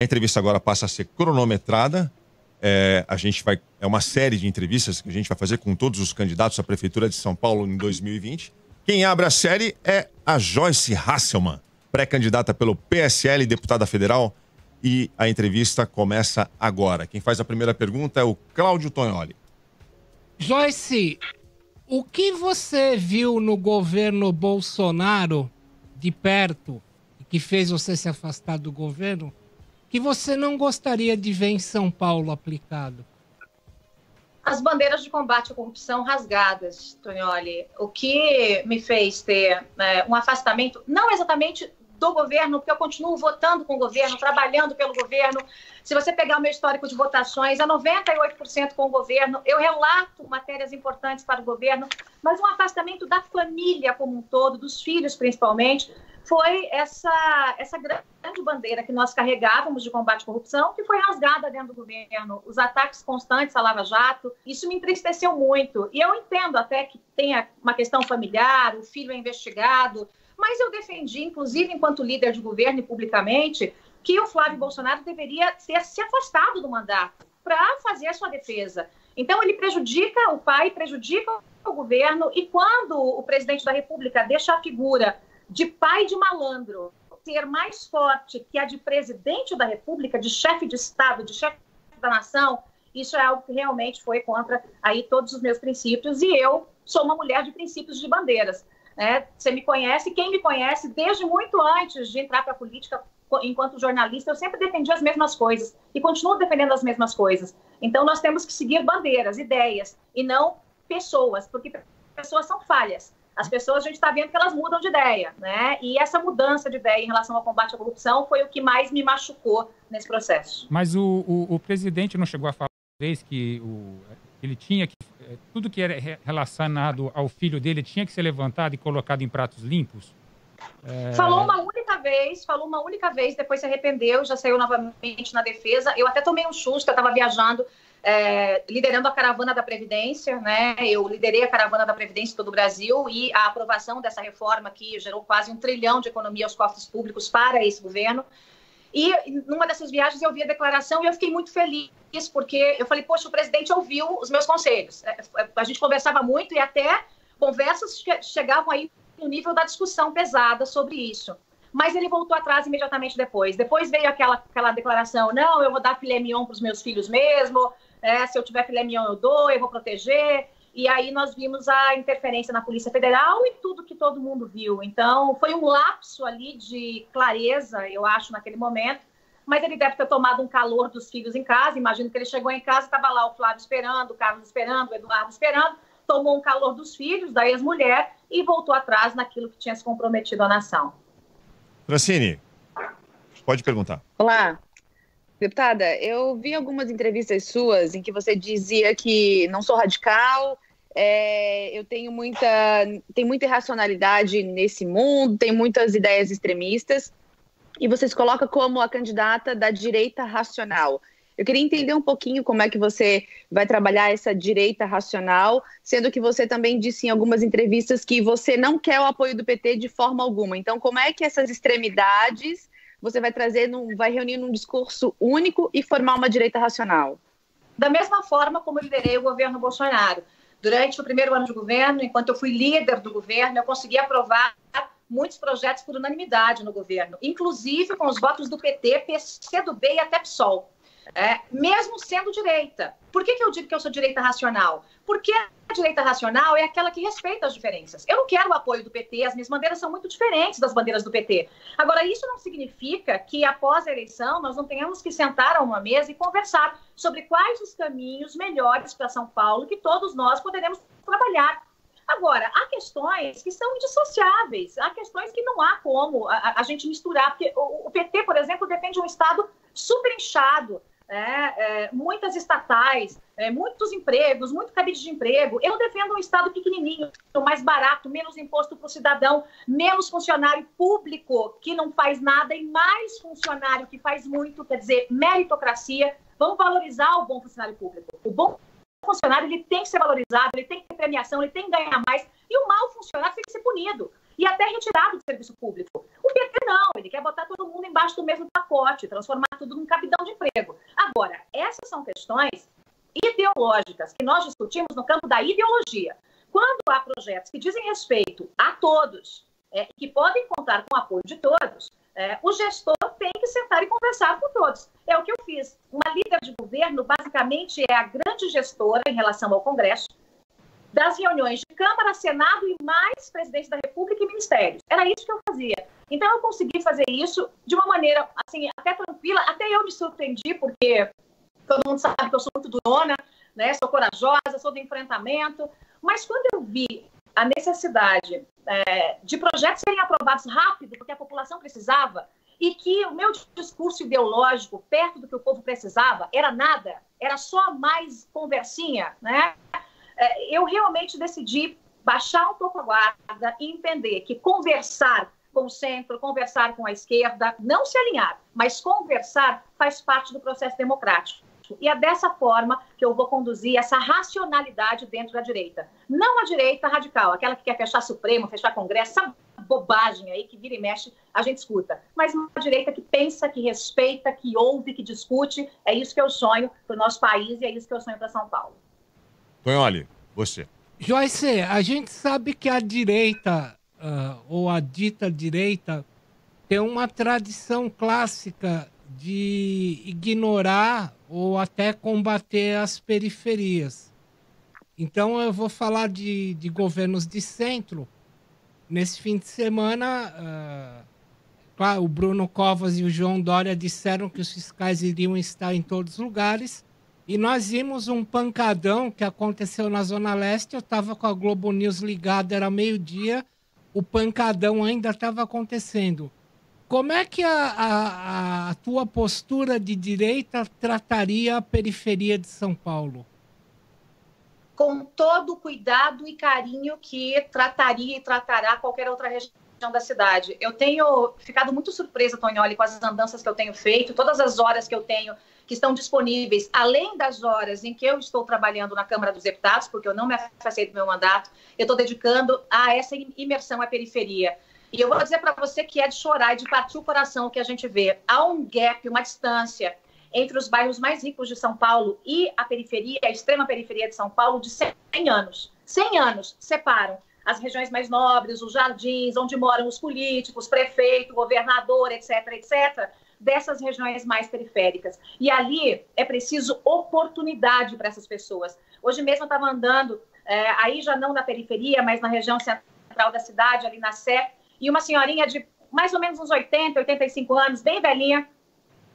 A entrevista agora passa a ser cronometrada. É uma série de entrevistas que a gente vai fazer com todos os candidatos à Prefeitura de São Paulo em 2020. Quem abre a série é a Joice Hasselmann, pré-candidata pelo PSL, deputada federal. E a entrevista começa agora. Quem faz a primeira pergunta é o Cláudio Tonholi. Joice, o que você viu no governo Bolsonaro de perto, que fez você se afastar do governo, que você não gostaria de ver em São Paulo aplicado? As bandeiras de combate à corrupção rasgadas, Tonholi. O que me fez ter um afastamento, não exatamente do governo, porque eu continuo votando com o governo, trabalhando pelo governo. Se você pegar o meu histórico de votações, é 98% com o governo. Eu relato matérias importantes para o governo, mas um afastamento da família como um todo, dos filhos principalmente, foi essa grande bandeira que nós carregávamos de combate à corrupção, que foi rasgada dentro do governo. Os ataques constantes à Lava Jato, isso me entristeceu muito. E eu entendo até que tenha uma questão familiar, o filho é investigado, mas eu defendi, inclusive enquanto líder de governo e publicamente, que o Flávio Bolsonaro deveria ter se afastado do mandato para fazer a sua defesa. Então ele prejudica o pai, prejudica o governo, e quando o presidente da República deixa a figura de pai de malandro ser mais forte que a de presidente da República, de chefe de Estado, de chefe da nação, isso é algo que realmente foi contra aí todos os meus princípios, e eu sou uma mulher de princípios e de bandeiras. Você me conhece, quem me conhece desde muito antes de entrar para a política, enquanto jornalista, eu sempre defendi as mesmas coisas e continuo defendendo as mesmas coisas. Então nós temos que seguir bandeiras, ideias e não pessoas, porque pessoas são falhas. As pessoas, a gente está vendo que elas mudam de ideia, né? E essa mudança de ideia em relação ao combate à corrupção foi o que mais me machucou nesse processo. Mas o presidente não chegou a falar uma vez que ele tinha que... Tudo que era relacionado ao filho dele tinha que ser levantado e colocado em pratos limpos? Falou uma única vez, depois se arrependeu, já saiu novamente na defesa. Eu até tomei um susto, eu estava viajando... liderando a caravana da Previdência, né? Eu liderei a caravana da Previdência em todo o Brasil, e a aprovação dessa reforma que gerou quase R$1 trilhão de economia aos cofres públicos para esse governo. E numa dessas viagens eu vi a declaração e eu fiquei muito feliz, porque eu falei, poxa, o presidente ouviu os meus conselhos. A gente conversava muito, e até conversas chegavam aí no nível da discussão pesada sobre isso. Mas ele voltou atrás imediatamente depois. Depois veio aquela declaração, não, eu vou dar filé mignon para os meus filhos mesmo, se eu tiver filé mignon eu dou, eu vou proteger. E aí nós vimos a interferência na Polícia Federal e tudo que todo mundo viu. Então foi um lapso ali de clareza, eu acho, naquele momento. Mas ele deve ter tomado um calor dos filhos em casa. Imagino que ele chegou em casa, estava lá o Flávio esperando, o Carlos esperando, o Eduardo esperando. Tomou um calor dos filhos, da ex-mulher, e voltou atrás naquilo que tinha se comprometido à nação. Francine, pode perguntar. Olá. Deputada, eu vi algumas entrevistas suas em que você dizia que não sou radical, eu tenho muita irracionalidade nesse mundo, tem muitas ideias extremistas, e você se coloca como a candidata da direita racional. Eu queria entender um pouquinho como é que você vai trabalhar essa direita racional, sendo que você também disse em algumas entrevistas que você não quer o apoio do PT de forma alguma. Então, como é que essas extremidades você vai trazer, vai reunir num discurso único e formar uma direita racional? Da mesma forma como eu liderei o governo Bolsonaro. Durante o primeiro ano de governo, enquanto eu fui líder do governo, eu consegui aprovar muitos projetos por unanimidade no governo, inclusive com os votos do PT, PCB e até PSOL. Mesmo sendo direita. Por que eu digo que eu sou direita racional? Porque a direita racional é aquela que respeita as diferenças. Eu não quero o apoio do PT, as minhas bandeiras são muito diferentes das bandeiras do PT. Agora, isso não significa que após a eleição nós não tenhamos que sentar a uma mesa e conversar sobre quais os caminhos melhores para São Paulo que todos nós poderemos trabalhar. Agora, há questões que são indissociáveis, há questões que não há como a gente misturar, porque o PT, por exemplo, defende um Estado super inchado, muitas estatais, muitos empregos, muito cabide de emprego. Eu defendo um Estado pequenininho, mais barato, menos imposto para o cidadão, menos funcionário público que não faz nada e mais funcionário que faz muito, quer dizer, meritocracia. Vamos valorizar o bom funcionário público. O bom funcionário, ele tem que ser valorizado, ele tem que ter premiação, ele tem que ganhar mais, e o mau funcionário tem que ser punido. e até retirado do serviço público. O PT não, ele quer botar todo mundo embaixo do mesmo pacote, transformar tudo num cabidão de emprego. Agora, essas são questões ideológicas que nós discutimos no campo da ideologia. Quando há projetos que dizem respeito a todos, que podem contar com o apoio de todos, o gestor tem que sentar e conversar com todos. É o que eu fiz. Uma líder de governo, basicamente, é a grande gestora em relação ao Congresso, das reuniões de Câmara, Senado e mais presidente da República e ministérios. Era isso que eu fazia. Então, eu consegui fazer isso de uma maneira, assim, até tranquila. Até eu me surpreendi, porque todo mundo sabe que eu sou muito durona, né? Sou corajosa, sou do enfrentamento. Mas quando eu vi a necessidade de projetos serem aprovados rápido, porque a população precisava, e que o meu discurso ideológico, perto do que o povo precisava, era nada, era só mais conversinha, né? Eu realmente decidi baixar um pouco a guarda e entender que conversar com o centro, conversar com a esquerda, não se alinhar, mas conversar faz parte do processo democrático. E é dessa forma que eu vou conduzir essa racionalidade dentro da direita. Não a direita radical, aquela que quer fechar Supremo, fechar Congresso, essa bobagem aí que vira e mexe, a gente escuta. Mas uma direita que pensa, que respeita, que ouve, que discute. É isso que eu sonho para o nosso país e é isso que eu sonho para São Paulo. Tonholi, você. Joice, a gente sabe que a direita, ou a dita direita, tem uma tradição clássica de ignorar ou até combater as periferias. Então, eu vou falar de governos de centro. Nesse fim de semana, claro, o Bruno Covas e o João Dória disseram que os fiscais iriam estar em todos os lugares. E nós vimos um pancadão que aconteceu na Zona Leste. Eu estava com a Globo News ligada, era meio-dia. O pancadão ainda estava acontecendo. Como é que a tua postura de direita trataria a periferia de São Paulo? Com todo o cuidado e carinho que trataria e tratará qualquer outra região da cidade. Eu tenho ficado muito surpresa, Tonholi, com as andanças que eu tenho feito, todas as horas que eu tenho, que estão disponíveis, além das horas em que eu estou trabalhando na Câmara dos Deputados, porque eu não me afastei do meu mandato, eu estou dedicando a essa imersão à periferia. E eu vou dizer para você que é de chorar e de partir o coração o que a gente vê. Há um gap, uma distância entre os bairros mais ricos de São Paulo e a periferia, a extrema periferia de São Paulo, de 100 anos. 100 anos separam as regiões mais nobres, os jardins, onde moram os políticos, prefeito, governador, etc., etc., dessas regiões mais periféricas. E ali é preciso oportunidade para essas pessoas. Hoje mesmo eu estava andando, aí já não na periferia, mas na região central da cidade, ali na Sé, e uma senhorinha de mais ou menos uns 80, 85 anos, bem velhinha,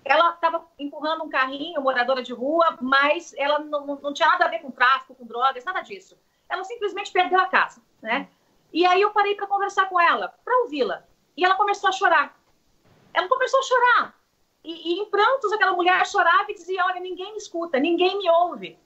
ela estava empurrando um carrinho, moradora de rua, mas ela não tinha nada a ver com tráfico, com drogas, nada disso. Ela simplesmente perdeu a casa, né? E aí eu parei para conversar com ela, para ouvi-la, e ela começou a chorar. Ela começou a chorar, e em prantos aquela mulher chorava e dizia, olha, ninguém me escuta, ninguém me ouve,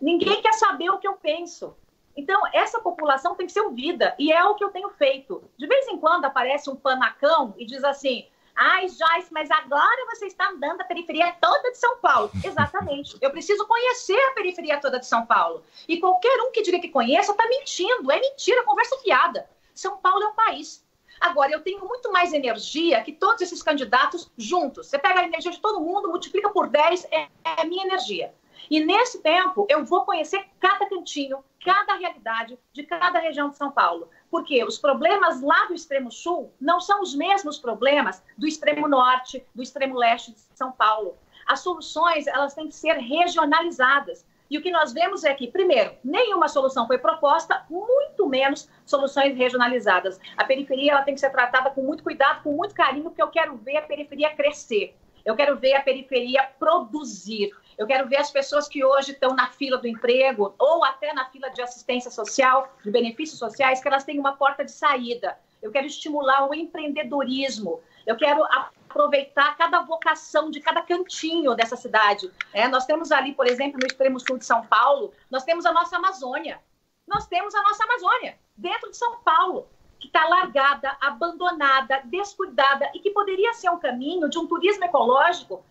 ninguém quer saber o que eu penso. Então, essa população tem que ser ouvida, e é o que eu tenho feito. De vez em quando aparece um panacão e diz assim, ai, Joice, mas agora você está andando a periferia toda de São Paulo. Exatamente, eu preciso conhecer a periferia toda de São Paulo. E qualquer um que diga que conheça está mentindo, é mentira, conversa fiada. São Paulo é um país. Agora, eu tenho muito mais energia que todos esses candidatos juntos. Você pega a energia de todo mundo, multiplica por 10, é a minha energia. E nesse tempo, eu vou conhecer cada cantinho, cada realidade de cada região de São Paulo. Porque os problemas lá do extremo sul não são os mesmos problemas do extremo norte, do extremo leste de São Paulo. As soluções, elas têm que ser regionalizadas. E o que nós vemos é que, primeiro, nenhuma solução foi proposta, muito menos soluções regionalizadas. A periferia ela tem que ser tratada com muito cuidado, com muito carinho, porque eu quero ver a periferia crescer. Eu quero ver a periferia produzir. Eu quero ver as pessoas que hoje estão na fila do emprego ou até na fila de assistência social, de benefícios sociais, que elas têm uma porta de saída. Eu quero estimular o empreendedorismo. Eu quero aproveitar cada vocação de cada cantinho dessa cidade. Nós temos ali, por exemplo, no extremo sul de São Paulo, nós temos a nossa Amazônia. Nós temos a nossa Amazônia dentro de São Paulo, que está largada, abandonada, descuidada e que poderia ser um caminho de um turismo ecológico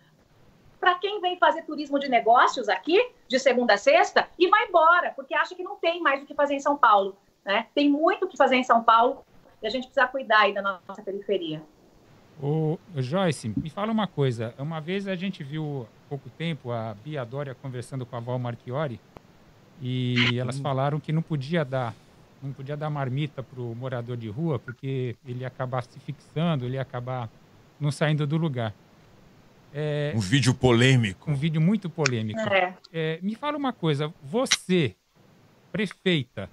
para quem vem fazer turismo de negócios aqui, de segunda a sexta, e vai embora, porque acha que não tem mais o que fazer em São Paulo, né? Tem muito o que fazer em São Paulo. e a gente precisa cuidar aí da nossa periferia. O Joice, me fala uma coisa. Uma vez a gente viu há pouco tempo a Bia Doria conversando com a Val Marchiori e elas falaram que não podia dar marmita para o morador de rua porque ele ia acabar se fixando, ele ia acabar não saindo do lugar. Um vídeo polêmico. Um vídeo muito polêmico. Me fala uma coisa. Você, prefeita,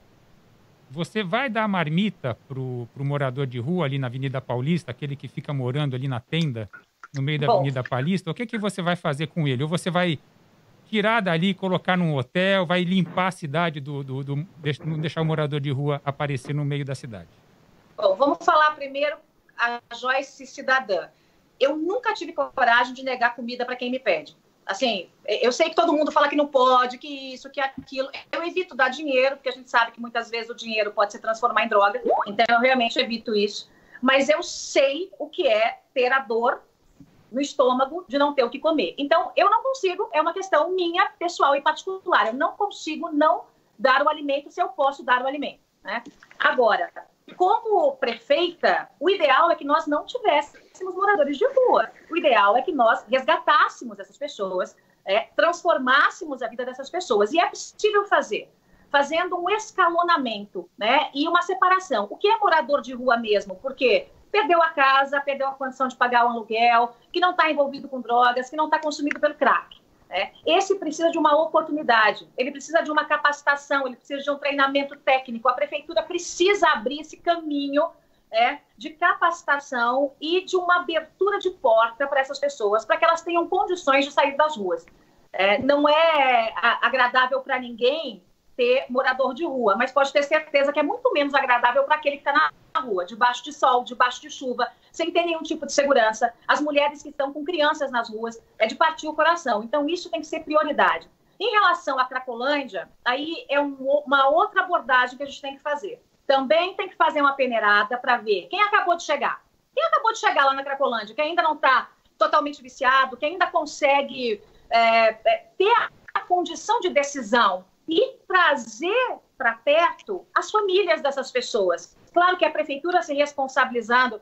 você vai dar marmita para o morador de rua ali na Avenida Paulista, aquele que fica morando ali na tenda, no meio da Avenida Paulista? O que você vai fazer com ele? Ou você vai tirar dali, colocar num hotel, vai limpar a cidade, não deixar o morador de rua aparecer no meio da cidade? Bom, vamos falar primeiro a Joice cidadã. Eu nunca tive coragem de negar comida para quem me pede. Assim, eu sei que todo mundo fala que não pode, que isso, que aquilo. Eu evito dar dinheiro, porque a gente sabe que muitas vezes o dinheiro pode se transformar em droga. Então, eu realmente evito isso. Mas eu sei o que é ter a dor no estômago de não ter o que comer. Então, eu não consigo, é uma questão minha, pessoal e particular. Eu não consigo não dar o alimento se eu posso dar o alimento, né? Agora, como prefeita, o ideal é que nós não tivéssemos moradores de rua. O ideal é que nós resgatássemos essas pessoas, transformássemos a vida dessas pessoas. E é possível fazer, fazendo um escalonamento, né, e uma separação. O que é morador de rua mesmo? Porque perdeu a casa, perdeu a condição de pagar o aluguel, que não está envolvido com drogas, que não está consumido pelo crack. Esse precisa de uma oportunidade, ele precisa de uma capacitação, ele precisa de um treinamento técnico. A prefeitura precisa abrir esse caminho de capacitação e de uma abertura de porta para essas pessoas, para que elas tenham condições de sair das ruas. Não é agradável para ninguém ter morador de rua, mas pode ter certeza que é muito menos agradável para aquele que está na rua, debaixo de sol, debaixo de chuva, sem ter nenhum tipo de segurança. As mulheres que estão com crianças nas ruas, é de partir o coração. Então, isso tem que ser prioridade. Em relação à Cracolândia, aí é uma outra abordagem que a gente tem que fazer. Também tem que fazer uma peneirada para ver quem acabou de chegar. Quem acabou de chegar lá na Cracolândia, que ainda não está totalmente viciado, que ainda consegue ter a condição de decisão, e trazer para perto as famílias dessas pessoas. Claro que a prefeitura se responsabilizando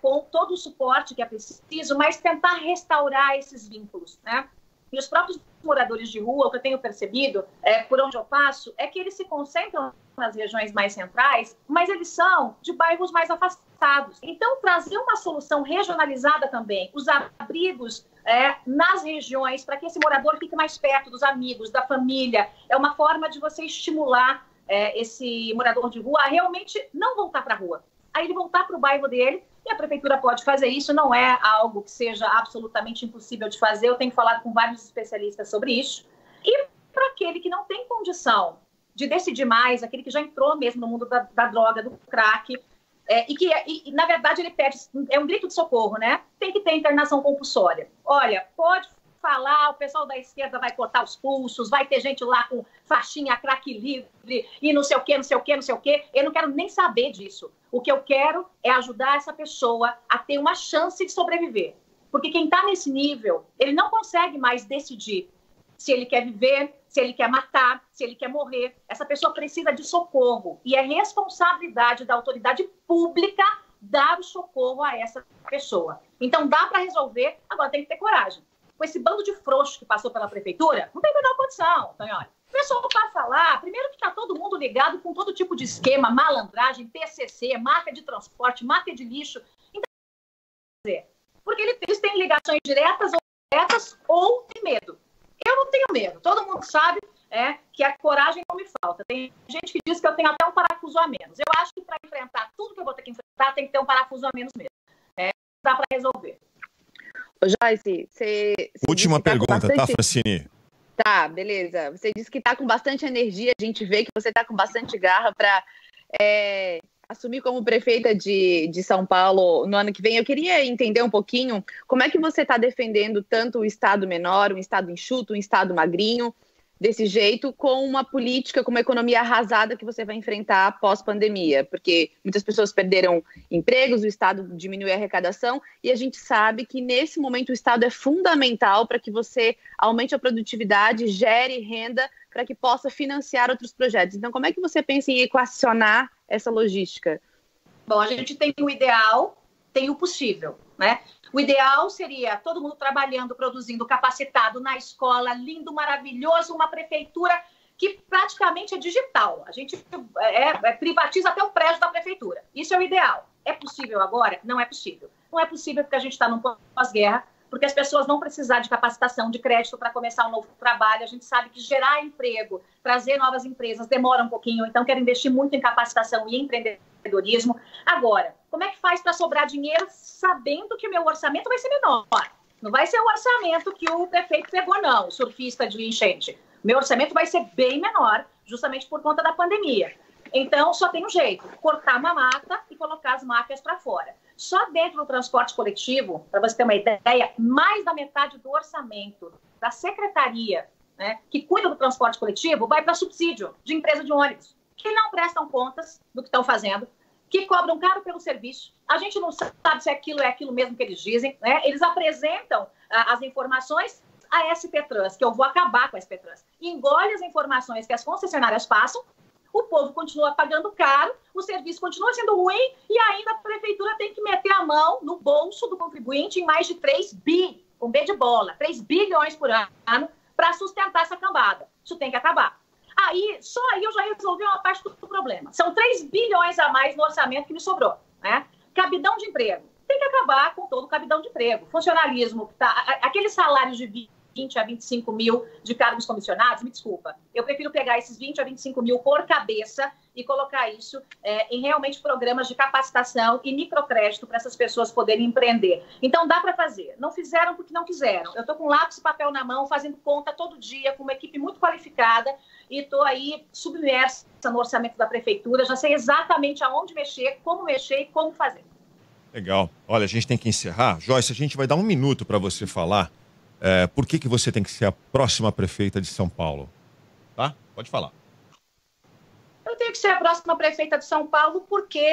com todo o suporte que é preciso, mas tentar restaurar esses vínculos, né? E os próprios moradores de rua, o que eu tenho percebido, por onde eu passo, é que eles se concentram nas regiões mais centrais, mas eles são de bairros mais afastados. Então, trazer uma solução regionalizada também, os abrigos nas regiões, para que esse morador fique mais perto dos amigos, da família, é uma forma de você estimular esse morador de rua a realmente não voltar para a rua, a ele voltar para o bairro dele. E a prefeitura pode fazer isso, não é algo que seja absolutamente impossível de fazer. Eu tenho falado com vários especialistas sobre isso. E para aquele que não tem condição de decidir mais, aquele que já entrou mesmo no mundo da droga, do crack, e na verdade ele pede, é um grito de socorro, né? Tem que ter internação compulsória. Olha, pode falar, o pessoal da esquerda vai cortar os pulsos, vai ter gente lá com faixinha crack livre e não sei o quê, não sei o quê, não sei o quê. Eu não quero nem saber disso. O que eu quero é ajudar essa pessoa a ter uma chance de sobreviver. Porque quem está nesse nível, ele não consegue mais decidir se ele quer viver, se ele quer matar, se ele quer morrer. Essa pessoa precisa de socorro. E é responsabilidade da autoridade pública dar o socorro a essa pessoa. Então dá para resolver, agora tem que ter coragem. Com esse bando de frouxo que passou pela prefeitura, não tem a menor condição, Tonholi. O pessoal passa lá, primeiro que está todo mundo ligado com todo tipo de esquema, malandragem, PCC, marca de transporte, marca de lixo. Então, porque eles têm ligações diretas ou diretas ou tem medo. Eu não tenho medo. Todo mundo sabe que a coragem não me falta. Tem gente que diz que eu tenho até um parafuso a menos. Eu acho que para enfrentar tudo que eu vou ter que enfrentar, tem que ter um parafuso a menos mesmo. Dá para resolver. Ô, Joice, você... Última pergunta, tá, Francine? Tá, beleza. Você disse que tá com bastante energia, a gente vê que você tá com bastante garra para assumir como prefeita de São Paulo no ano que vem. Eu queria entender um pouquinho como é que você tá defendendo tanto o Estado menor, um Estado enxuto, um Estado magrinho, desse jeito, com uma política, com uma economia arrasada que você vai enfrentar pós-pandemia, porque muitas pessoas perderam empregos, o Estado diminuiu a arrecadação, e a gente sabe que nesse momento o Estado é fundamental para que você aumente a produtividade, gere renda, para que possa financiar outros projetos. Então, como é que você pensa em equacionar essa logística? Bom, a gente tem o ideal, tem o possível, né? O ideal seria todo mundo trabalhando, produzindo, capacitado na escola, lindo, maravilhoso, uma prefeitura que praticamente é digital. A gente privatiza até o prédio da prefeitura. Isso é o ideal. É possível agora? Não é possível. Não é possível porque a gente está num pós-guerra, porque as pessoas vão precisar de capacitação, de crédito para começar um novo trabalho. A gente sabe que gerar emprego, trazer novas empresas demora um pouquinho, então quero investir muito em capacitação e empreendedorismo. Agora, como é que faz para sobrar dinheiro sabendo que o meu orçamento vai ser menor? Não vai ser o orçamento que o prefeito pegou, não, o surfista de enchente. Meu orçamento vai ser bem menor, justamente por conta da pandemia. Então, só tem um jeito, cortar uma mata e colocar as máquinas para fora. Só dentro do transporte coletivo, para você ter uma ideia, mais da metade do orçamento da secretaria, né, que cuida do transporte coletivo, vai para subsídio de empresa de ônibus, que não prestam contas do que estão fazendo, que cobram caro pelo serviço. A gente não sabe se aquilo é aquilo mesmo que eles dizem, né? Eles apresentam as informações à SP Trans, que eu vou acabar com a SP Trans. Engole as informações que as concessionárias passam, o povo continua pagando caro, o serviço continua sendo ruim e ainda a prefeitura tem que meter a mão no bolso do contribuinte em mais de 3 bi, com B de bola, 3 bilhões por ano, para sustentar essa cambada. Isso tem que acabar. Aí, só aí eu já resolvi uma parte do problema. São 3 bilhões a mais no orçamento que me sobrou, né? Cabidão de emprego. Tem que acabar com todo o cabidão de emprego. Funcionalismo, tá, aqueles salários de 20 a 25 mil de cargos comissionados, me desculpa, eu prefiro pegar esses 20 a 25 mil por cabeça e colocar isso em realmente programas de capacitação e microcrédito para essas pessoas poderem empreender. Então, dá para fazer. Não fizeram porque não quiseram. Eu estou com lápis e papel na mão, fazendo conta todo dia, com uma equipe muito qualificada e estou aí submersa no orçamento da prefeitura, já sei exatamente aonde mexer e como fazer. Legal. Olha, a gente tem que encerrar. Joice, a gente vai dar um minuto para você falar. Por que você tem que ser a próxima prefeita de São Paulo? Tá? Pode falar. Eu tenho que ser a próxima prefeita de São Paulo porque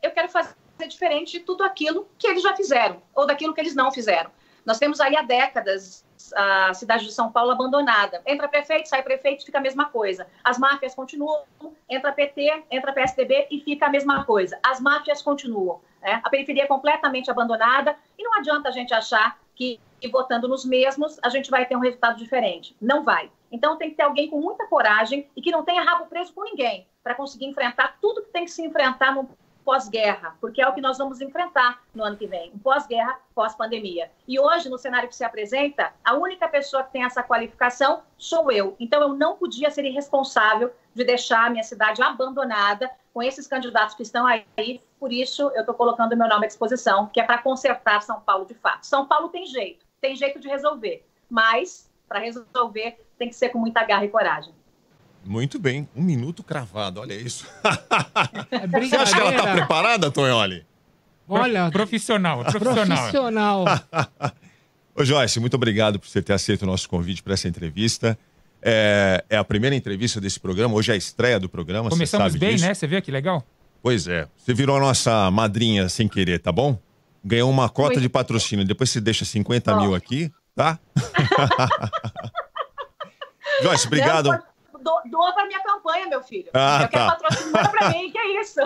eu quero fazer diferente de tudo aquilo que eles já fizeram ou daquilo que eles não fizeram. Nós temos aí há décadas a cidade de São Paulo abandonada. Entra prefeito, sai prefeito, fica a mesma coisa. As máfias continuam, entra PT, entra PSDB e fica a mesma coisa. As máfias continuam, né? A periferia é completamente abandonada e não adianta a gente achar que votando nos mesmos, a gente vai ter um resultado diferente. Não vai. Então, tem que ter alguém com muita coragem e que não tenha rabo preso com ninguém para conseguir enfrentar tudo que tem que se enfrentar no pós-guerra, porque é o que nós vamos enfrentar no ano que vem, um pós-guerra, pós-pandemia. E hoje, no cenário que se apresenta, a única pessoa que tem essa qualificação sou eu. Então, eu não podia ser irresponsável de deixar a minha cidade abandonada com esses candidatos que estão aí. Por isso, eu estou colocando meu nome à disposição, que é para consertar São Paulo de fato. São Paulo tem jeito de resolver, mas para resolver tem que ser com muita garra e coragem. Muito bem, um minuto cravado, olha isso. É brincadeira. Você acha que ela tá preparada, Tonholi? Olha, profissional. Ô Joice, muito obrigado por você ter aceito o nosso convite para essa entrevista. É a primeira entrevista desse programa, hoje é a estreia do programa. Começamos bem, né? Você viu que legal? Pois é, você virou a nossa madrinha sem querer, tá bom? Ganhou uma cota de patrocínio, depois você deixa 50 mil aqui, tá? Joice, obrigado. Doa para minha campanha, meu filho. Eu quero patrocínio, manda para mim, que é isso.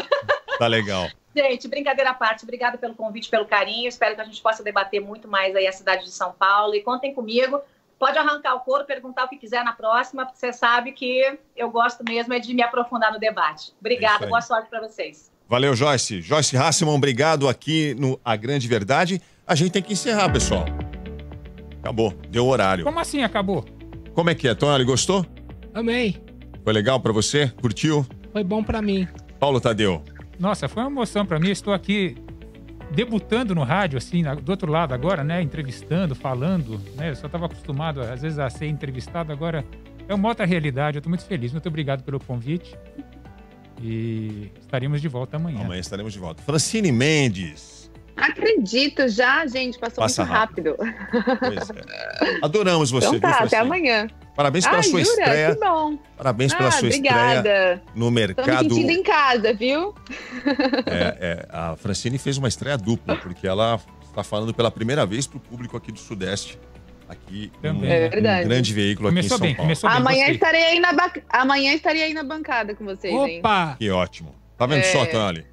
Tá legal. Gente, brincadeira à parte, obrigada pelo convite, pelo carinho. Espero que a gente possa debater muito mais aí a cidade de São Paulo. E contem comigo, pode arrancar o couro, perguntar o que quiser na próxima, porque você sabe que eu gosto mesmo de me aprofundar no debate. Obrigada, boa sorte para vocês. Valeu, Joice. Joice Hasselmann, obrigado aqui no A Grande Verdade. A gente tem que encerrar, pessoal. Acabou, deu o horário. Como assim acabou? Como é que é, Tonholi? Gostou? Amei. Foi legal pra você? Curtiu? Foi bom pra mim. Paulo Tadeu. Nossa, foi uma emoção pra mim. Estou aqui debutando no rádio, assim, do outro lado agora, né? Entrevistando, falando, né? Eu só estava acostumado, às vezes, a ser entrevistado. Agora é uma outra realidade. Eu tô muito feliz. Muito obrigado pelo convite. E estaremos de volta amanhã. Amanhã estaremos de volta. Francine Mendes. Acredito já, gente. Passa muito rápido. Pois é. Adoramos você. Então tá, viu, até amanhã. Parabéns pela sua estreia. Que bom. Parabéns pela sua estreia no mercado. Estou me sentindo em casa, viu? A Francine fez uma estreia dupla, porque ela está falando pela primeira vez para o público aqui do Sudeste. Aqui também, um grande veículo começou aqui em São Paulo. Bem, amanhã estarei aí na bancada com vocês. Opa! Hein? Que ótimo. Tá vendo só, Tonholi?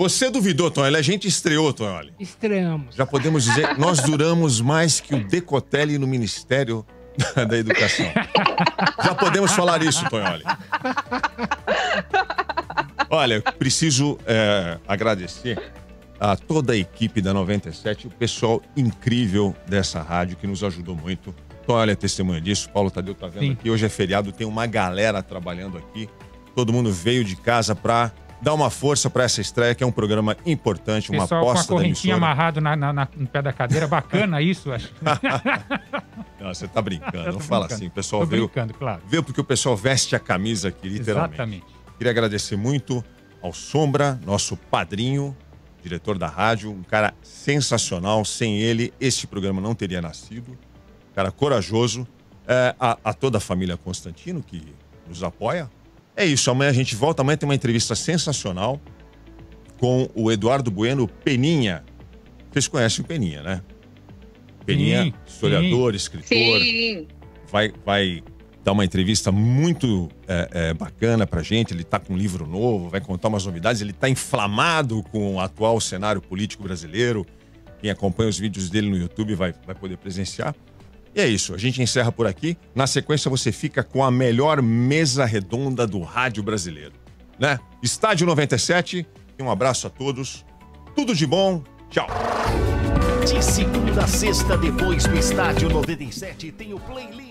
Você duvidou, Tonholi? A gente estreou, Tonholi. Estreamos. Já podemos dizer que nós duramos mais que o Decotelli no Ministério da Educação. Já podemos falar isso, Tonholi. Olha, preciso agradecer a toda a equipe da 97, o pessoal incrível dessa rádio que nos ajudou muito. Tonholi é testemunha disso, Paulo Tadeu tá vendo aqui. Hoje é feriado, tem uma galera trabalhando aqui. Todo mundo veio de casa pra dar uma força pra essa estreia, que é um programa importante, uma pessoal, aposta da emissora. Pessoal, com a correntinha amarrado no pé da cadeira, bacana isso, acho. Não, você tá brincando, não fala assim. O pessoal veio porque o pessoal veste a camisa aqui, literalmente. Exatamente. Queria agradecer muito ao Sombra, nosso padrinho, diretor da rádio, um cara sensacional. Sem ele, este programa não teria nascido. Um cara corajoso. A toda a família Constantino, que nos apoia. É isso, amanhã a gente volta. Amanhã tem uma entrevista sensacional com o Eduardo Bueno, Peninha. Vocês conhecem o Peninha, né? Peninha, sim, historiador, sim, escritor. Sim. Vai dar uma entrevista muito bacana pra gente. Ele tá com um livro novo, vai contar umas novidades. Ele tá inflamado com o atual cenário político brasileiro. Quem acompanha os vídeos dele no YouTube vai poder presenciar. E é isso, a gente encerra por aqui. Na sequência você fica com a melhor mesa redonda do rádio brasileiro, né? Estádio 97, e um abraço a todos. Tudo de bom, tchau. De segunda a sexta, depois do Estádio 97, tem o playlist.